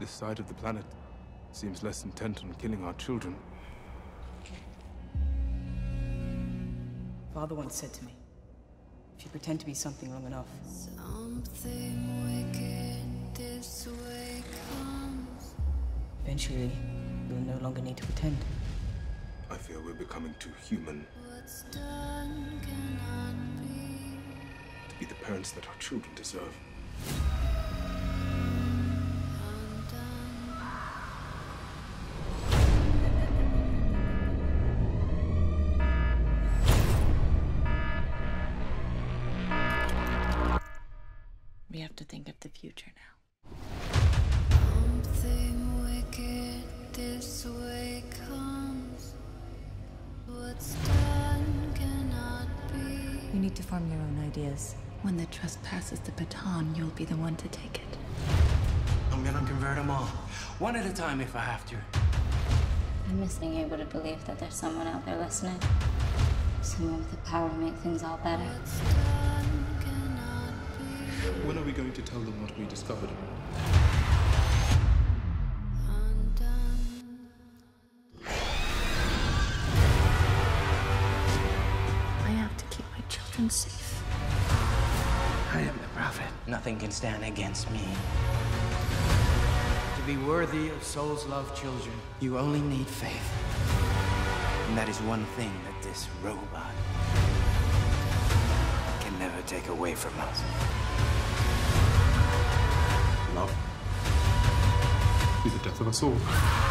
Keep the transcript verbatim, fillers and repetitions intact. This side of the planet seems less intent on killing our children. Father once said to me, if you pretend to be something long enough, something wicked this way comes. Eventually, we'll no longer need to pretend. I fear we're becoming too human. What's done cannot be. To be the parents that our children deserve. We have to think of the future now. Something wicked this way comes. What's done cannot be. You need to form your own ideas. When the trust passes the baton, you'll be the one to take it. I'm gonna convert them all, one at a time if I have to. I miss being able to believe that there's someone out there listening. Someone with the power to make things all better. What's done cannot be. When are we going to tell them what we discovered? Safe. I am the prophet. Nothing can stand against me. To be worthy of Soul's love, children, you only need faith. And that is one thing that this robot can never take away from us. Love is the death of us all.